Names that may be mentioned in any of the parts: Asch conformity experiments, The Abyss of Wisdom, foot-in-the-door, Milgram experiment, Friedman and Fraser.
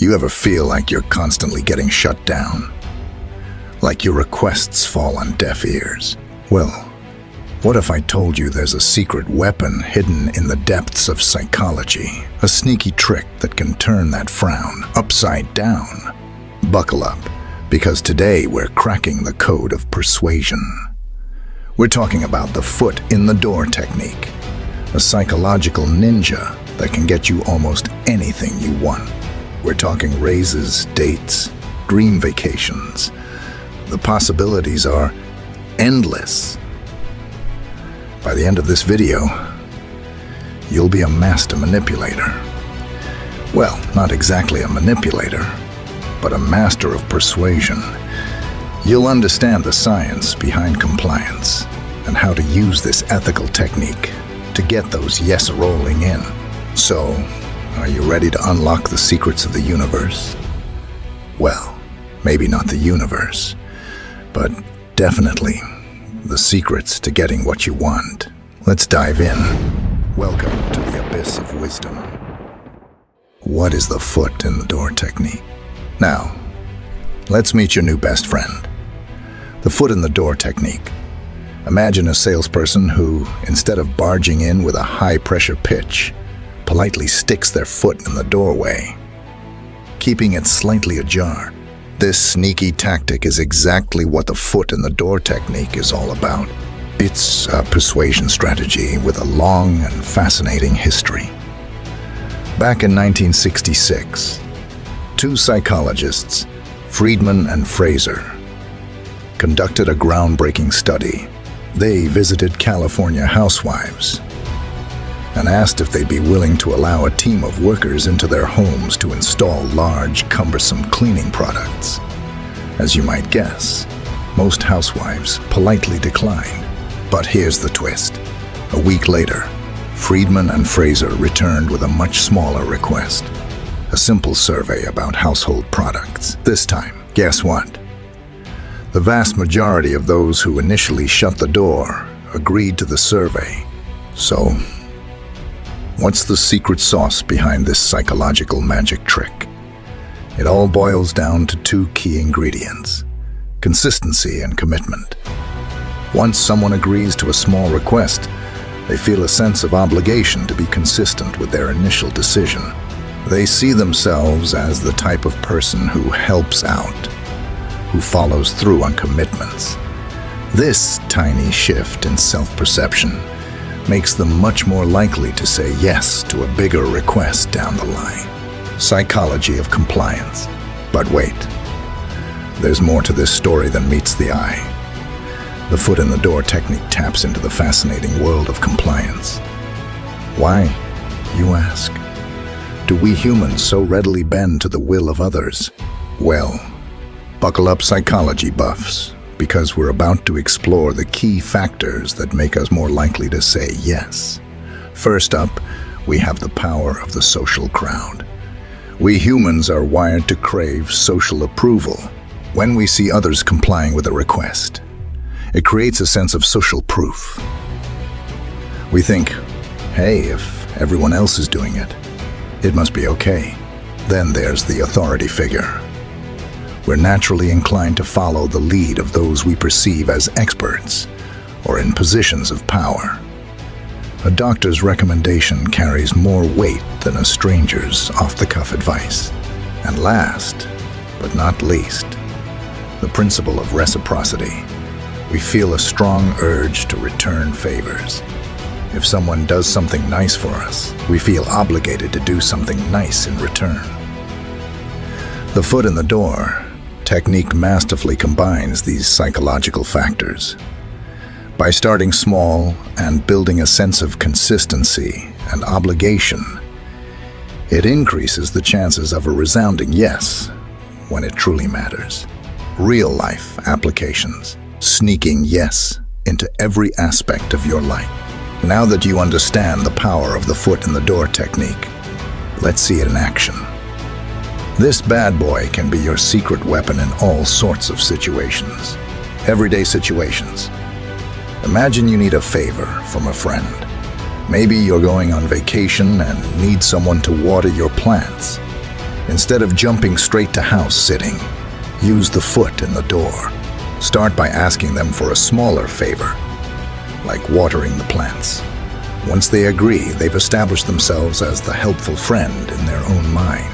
You ever feel like you're constantly getting shut down? Like your requests fall on deaf ears? Well, what if I told you there's a secret weapon hidden in the depths of psychology? A sneaky trick that can turn that frown upside down. Buckle up, because today we're cracking the code of persuasion. We're talking about the foot in the door technique, a psychological ninja that can get you almost anything you want. We're talking raises, dates, dream vacations. The possibilities are endless. By the end of this video, you'll be a master manipulator. Well, not exactly a manipulator, but a master of persuasion. You'll understand the science behind compliance and how to use this ethical technique to get those yes rolling in. So, are you ready to unlock the secrets of the universe? Well, maybe not the universe, but definitely the secrets to getting what you want. Let's dive in. Welcome to the Abyss of Wisdom. What is the foot in the door technique? Now, let's meet your new best friend. The foot in the door technique. Imagine a salesperson who, instead of barging in with a high-pressure pitch, politely sticks their foot in the doorway, keeping it slightly ajar. This sneaky tactic is exactly what the foot in the door technique is all about. It's a persuasion strategy with a long and fascinating history. Back in 1966, two psychologists, Friedman and Fraser, conducted a groundbreaking study. They visited California housewives and asked if they'd be willing to allow a team of workers into their homes to install large, cumbersome cleaning products. As you might guess, most housewives politely declined. But here's the twist. A week later, Friedman and Fraser returned with a much smaller request, a simple survey about household products. This time, guess what? The vast majority of those who initially shut the door agreed to the survey. So, what's the secret sauce behind this psychological magic trick? It all boils down to two key ingredients: consistency and commitment. Once someone agrees to a small request, they feel a sense of obligation to be consistent with their initial decision. They see themselves as the type of person who helps out, who follows through on commitments. This tiny shift in self-perception makes them much more likely to say yes to a bigger request down the line. Psychology of compliance. But wait, there's more to this story than meets the eye. The foot in the door technique taps into the fascinating world of compliance. Why, you ask? Do we humans so readily bend to the will of others? Well, buckle up, psychology buffs, because we're about to explore the key factors that make us more likely to say yes. First up, we have the power of the social crowd. We humans are wired to crave social approval. When we see others complying with a request, it creates a sense of social proof. We think, hey, if everyone else is doing it, it must be okay. Then there's the authority figure. We're naturally inclined to follow the lead of those we perceive as experts or in positions of power. A doctor's recommendation carries more weight than a stranger's off-the-cuff advice. And last, but not least, the principle of reciprocity. We feel a strong urge to return favors. If someone does something nice for us, we feel obligated to do something nice in return. The foot in the door technique masterfully combines these psychological factors. By starting small and building a sense of consistency and obligation, it increases the chances of a resounding yes when it truly matters. Real-life applications, sneaking yes into every aspect of your life. Now that you understand the power of the foot in the door technique, let's see it in action. This bad boy can be your secret weapon in all sorts of situations. Everyday situations. Imagine you need a favor from a friend. Maybe you're going on vacation and need someone to water your plants. Instead of jumping straight to house sitting, use the foot in the door. Start by asking them for a smaller favor, like watering the plants. Once they agree, they've established themselves as the helpful friend in their own mind.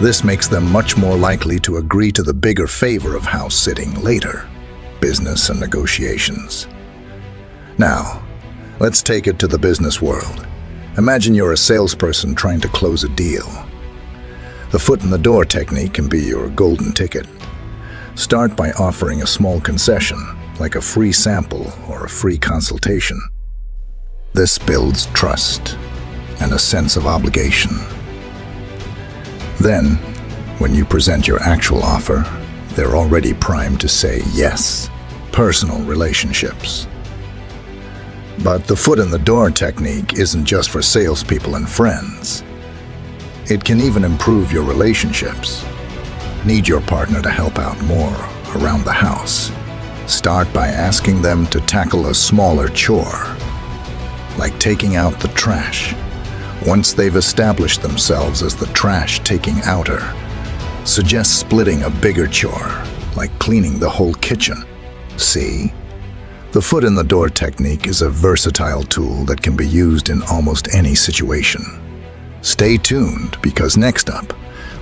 This makes them much more likely to agree to the bigger favor of house sitting later, business and negotiations. Now, let's take it to the business world. Imagine you're a salesperson trying to close a deal. The foot in the door technique can be your golden ticket. Start by offering a small concession, like a free sample or a free consultation. This builds trust and a sense of obligation. Then, when you present your actual offer, they're already primed to say yes. Personal relationships. But the foot in the door technique isn't just for salespeople and friends. It can even improve your relationships. Need your partner to help out more around the house. Start by asking them to tackle a smaller chore, like taking out the trash. Once they've established themselves as the trash-taking outer, suggest splitting a bigger chore, like cleaning the whole kitchen. See? The foot in the door technique is a versatile tool that can be used in almost any situation. Stay tuned, because next up,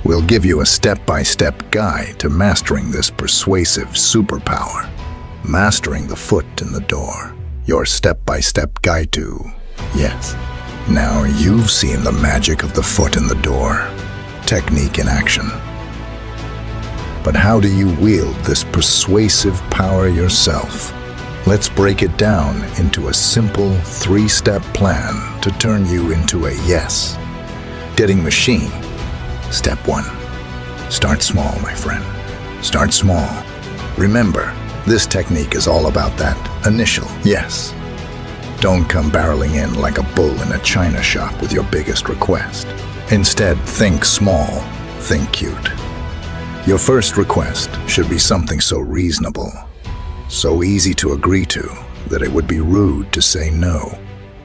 we'll give you a step-by-step guide to mastering this persuasive superpower. Mastering the foot in the door. Your step-by-step guide to yes. Now you've seen the magic of the foot in the door technique in action. But how do you wield this persuasive power yourself? Let's break it down into a simple three-step plan to turn you into a yes. Getting machine. Step one. Start small, my friend. Start small. Remember, this technique is all about that initial yes. Don't come barreling in like a bull in a china shop with your biggest request. Instead, think small, think cute. Your first request should be something so reasonable, so easy to agree to, that it would be rude to say no.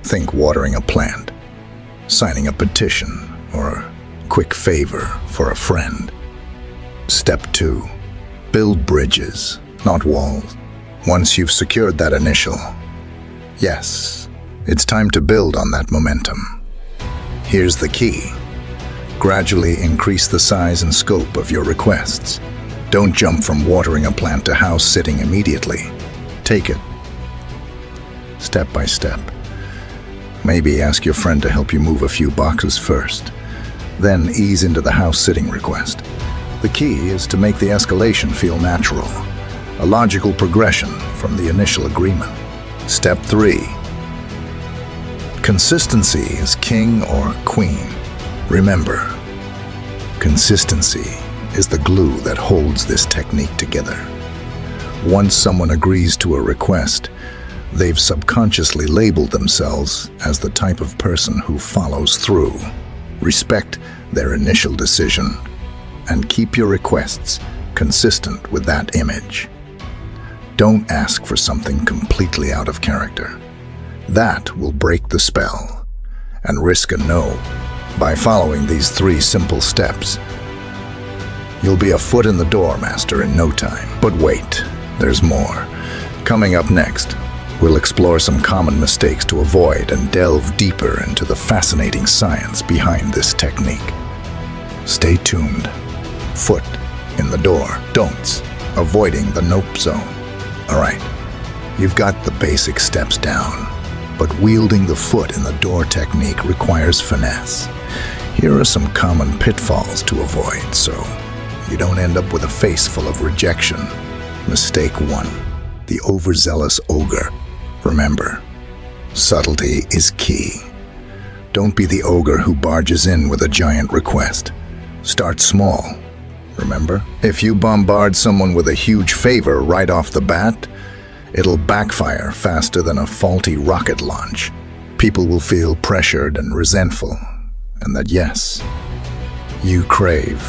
Think watering a plant, signing a petition, or a quick favor for a friend. Step two, build bridges, not walls. Once you've secured that initial yes, it's time to build on that momentum. Here's the key. Gradually increase the size and scope of your requests. Don't jump from watering a plant to house sitting immediately. Take it step by step. Maybe ask your friend to help you move a few boxes first, then ease into the house sitting request. The key is to make the escalation feel natural. A logical progression from the initial agreement. Step 3. Consistency is king or queen. Remember, consistency is the glue that holds this technique together. Once someone agrees to a request, they've subconsciously labeled themselves as the type of person who follows through. Respect their initial decision and keep your requests consistent with that image. Don't ask for something completely out of character. That will break the spell and risk a no. By following these three simple steps, you'll be a foot in the door master in no time. But wait, there's more. Coming up next, we'll explore some common mistakes to avoid and delve deeper into the fascinating science behind this technique. Stay tuned. Foot in the door. Don'ts. Avoiding the nope zone. All right, you've got the basic steps down, but wielding the foot in the door technique requires finesse. Here are some common pitfalls to avoid so you don't end up with a face full of rejection. Mistake 1. The overzealous ogre. Remember, subtlety is key. Don't be the ogre who barges in with a giant request. Start small. Remember? If you bombard someone with a huge favor right off the bat, it'll backfire faster than a faulty rocket launch. People will feel pressured and resentful, and that yes you crave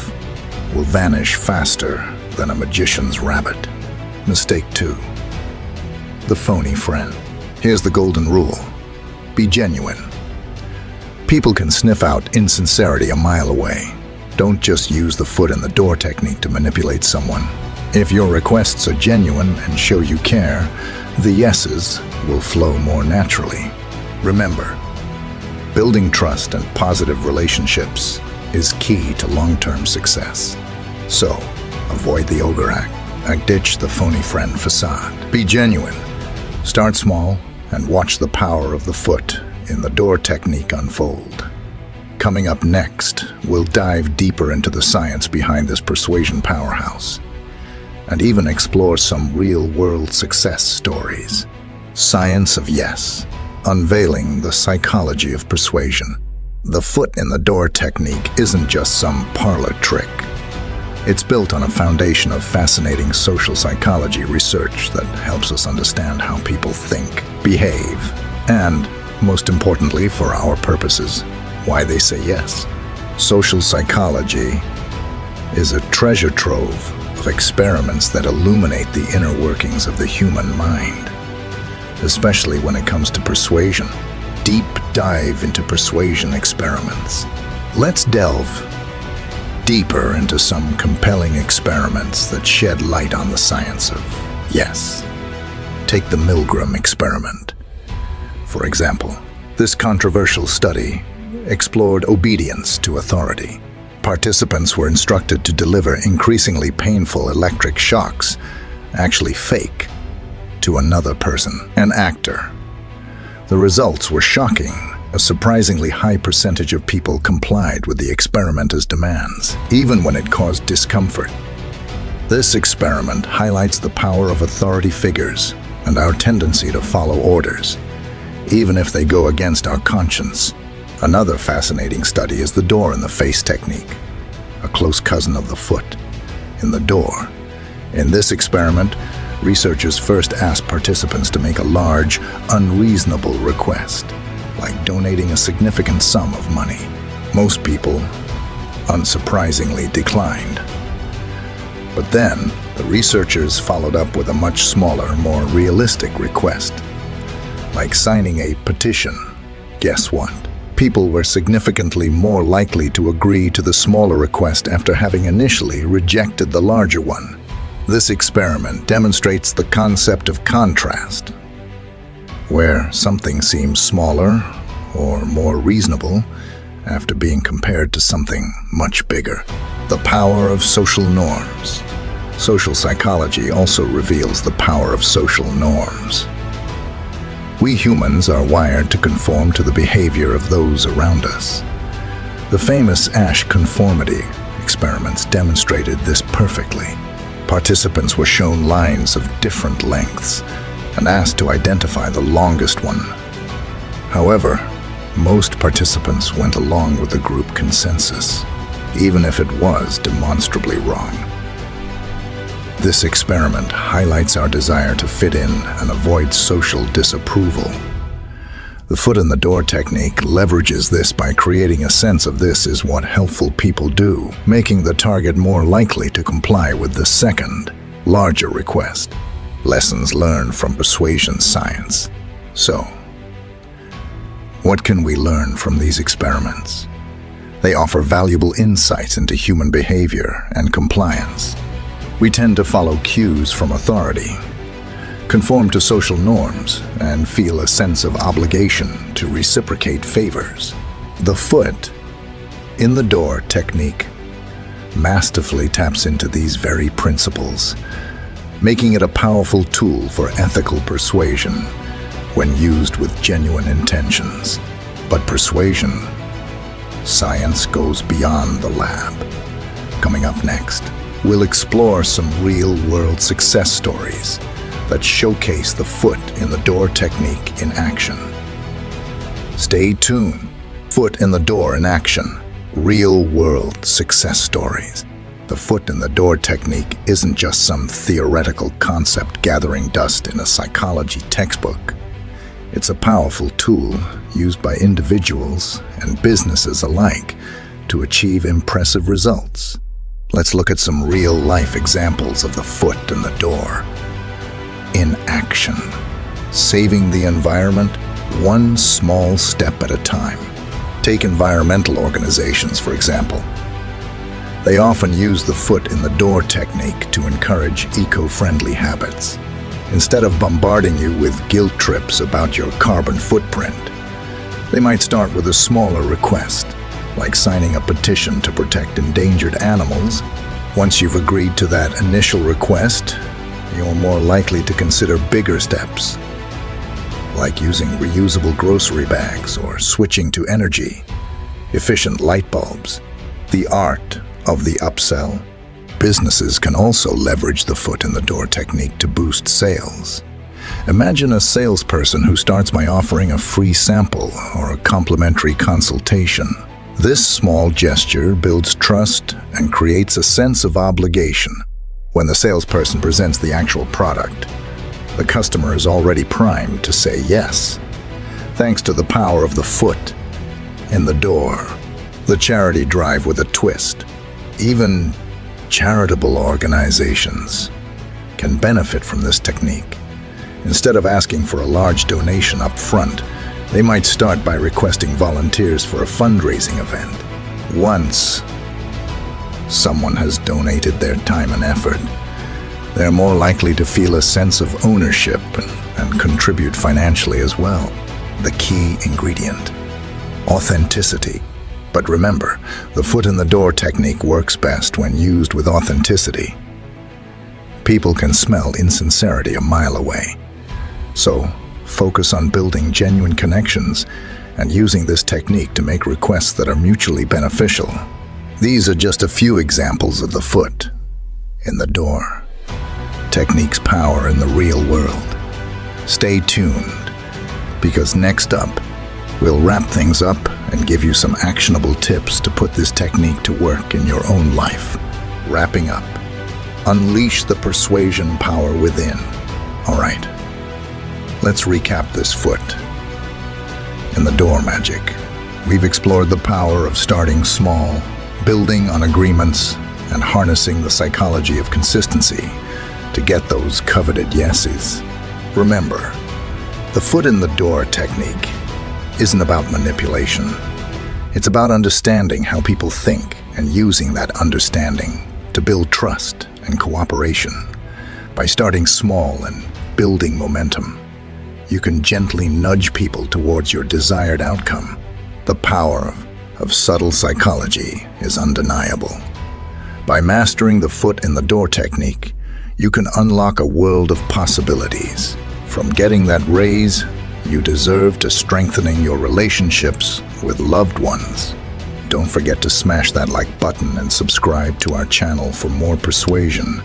will vanish faster than a magician's rabbit. Mistake 2. The phony friend. Here's the golden rule. Be genuine. People can sniff out insincerity a mile away. Don't just use the foot in the door technique to manipulate someone. If your requests are genuine and show you care, the yeses will flow more naturally. Remember, building trust and positive relationships is key to long-term success. So, avoid the ogre act and ditch the phony friend facade. Be genuine. Start small and watch the power of the foot in the door technique unfold. Coming up next, we'll dive deeper into the science behind this persuasion powerhouse and even explore some real-world success stories. Science of Yes, unveiling the psychology of persuasion. The foot in the door technique isn't just some parlor trick. It's built on a foundation of fascinating social psychology research that helps us understand how people think, behave, and, most importantly for our purposes, why they say yes. Social psychology is a treasure trove of experiments that illuminate the inner workings of the human mind, especially when it comes to persuasion. Deep dive into persuasion experiments. Let's delve deeper into some compelling experiments that shed light on the science of yes. Take the Milgram experiment, for example. This controversial study explored obedience to authority. Participants were instructed to deliver increasingly painful electric shocks, actually fake, to another person, an actor. The results were shocking. A surprisingly high percentage of people complied with the experimenter's demands, even when it caused discomfort. This experiment highlights the power of authority figures and our tendency to follow orders, even if they go against our conscience. Another fascinating study is the door-in-the-face technique, a close cousin of the foot in the door. In this experiment, researchers first asked participants to make a large, unreasonable request, like donating a significant sum of money. Most people, unsurprisingly, declined. But then, the researchers followed up with a much smaller, more realistic request, like signing a petition. Guess what? People were significantly more likely to agree to the smaller request after having initially rejected the larger one. This experiment demonstrates the concept of contrast, where something seems smaller or more reasonable after being compared to something much bigger. The power of social norms. Social psychology also reveals the power of social norms. We humans are wired to conform to the behavior of those around us. The famous Asch conformity experiments demonstrated this perfectly. Participants were shown lines of different lengths and asked to identify the longest one. However, most participants went along with the group consensus, even if it was demonstrably wrong. This experiment highlights our desire to fit in and avoid social disapproval. The foot in the door technique leverages this by creating a sense of this is what helpful people do, making the target more likely to comply with the second, larger request. Lessons learned from persuasion science. So, what can we learn from these experiments? They offer valuable insights into human behavior and compliance. We tend to follow cues from authority, conform to social norms, and feel a sense of obligation to reciprocate favors. The foot in the door technique masterfully taps into these very principles, making it a powerful tool for ethical persuasion when used with genuine intentions. But persuasion science goes beyond the lab. Coming up next, we'll explore some real-world success stories that showcase the foot in the door technique in action. Stay tuned. Foot in the door in action. Real-world success stories. The foot in the door technique isn't just some theoretical concept gathering dust in a psychology textbook. It's a powerful tool used by individuals and businesses alike to achieve impressive results. Let's look at some real-life examples of the foot in the door in action. Saving the environment one small step at a time. Take environmental organizations, for example. They often use the foot in the door technique to encourage eco-friendly habits. Instead of bombarding you with guilt trips about your carbon footprint, they might start with a smaller request, like signing a petition to protect endangered animals. Once you've agreed to that initial request, you're more likely to consider bigger steps, like using reusable grocery bags or switching to energy efficient light bulbs. The art of the upsell. Businesses can also leverage the foot in the door technique to boost sales. Imagine a salesperson who starts by offering a free sample or a complimentary consultation. This small gesture builds trust and creates a sense of obligation. When the salesperson presents the actual product, the customer is already primed to say yes. Thanks to the power of the foot in the door, the charity drive with a twist. Even charitable organizations can benefit from this technique. Instead of asking for a large donation up front, they might start by requesting volunteers for a fundraising event. Once someone has donated their time and effort, they're more likely to feel a sense of ownership and contribute financially as well. The key ingredient: authenticity. But remember, the foot in the door technique works best when used with authenticity. People can smell insincerity a mile away. So, focus on building genuine connections and using this technique to make requests that are mutually beneficial. These are just a few examples of the foot in the door technique's power in the real world. Stay tuned, because next up, we'll wrap things up and give you some actionable tips to put this technique to work in your own life. Wrapping up, unleash the persuasion power within. All right, let's recap this foot in the door magic. We've explored the power of starting small, building on agreements, and harnessing the psychology of consistency to get those coveted yeses. Remember, the foot in the door technique isn't about manipulation. It's about understanding how people think and using that understanding to build trust and cooperation. By starting small and building momentum, you can gently nudge people towards your desired outcome. The power of subtle psychology is undeniable. By mastering the foot in the door technique, you can unlock a world of possibilities, from getting that raise you deserve to strengthening your relationships with loved ones. Don't forget to smash that like button and subscribe to our channel for more persuasion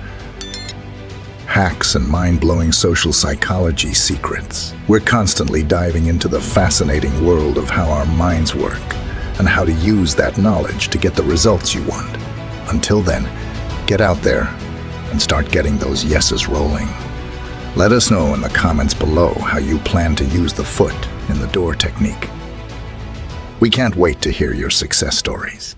hacks and mind-blowing social psychology secrets. We're constantly diving into the fascinating world of how our minds work and how to use that knowledge to get the results you want. Until then, get out there and start getting those yeses rolling. Let us know in the comments below how you plan to use the foot in the door technique. We can't wait to hear your success stories.